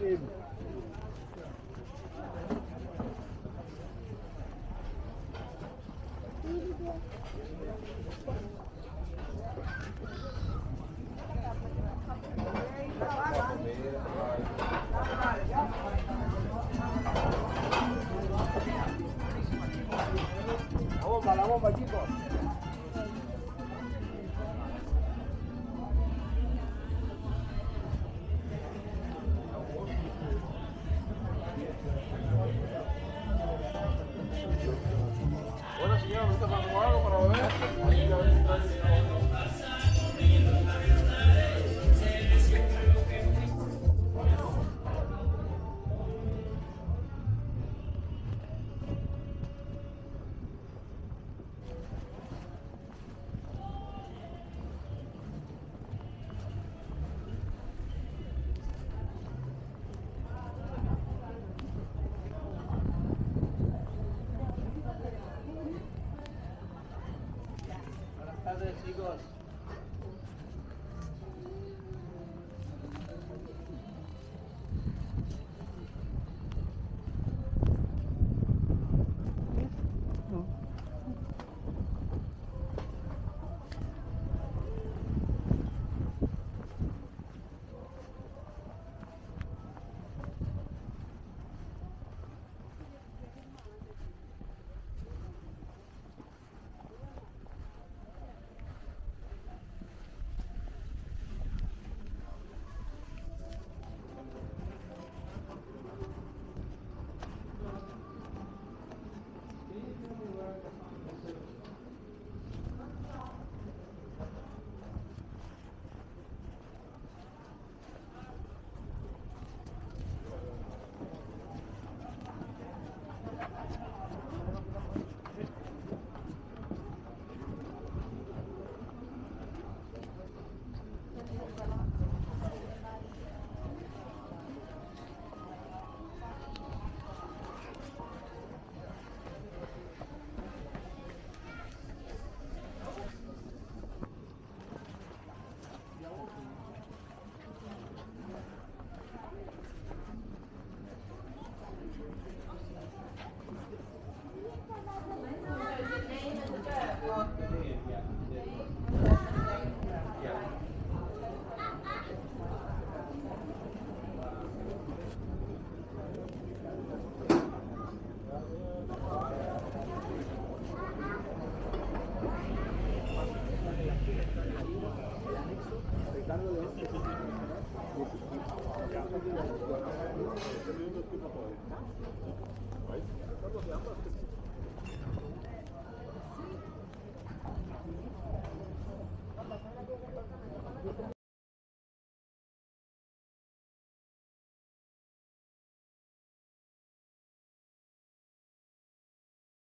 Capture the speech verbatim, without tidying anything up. eben. Right?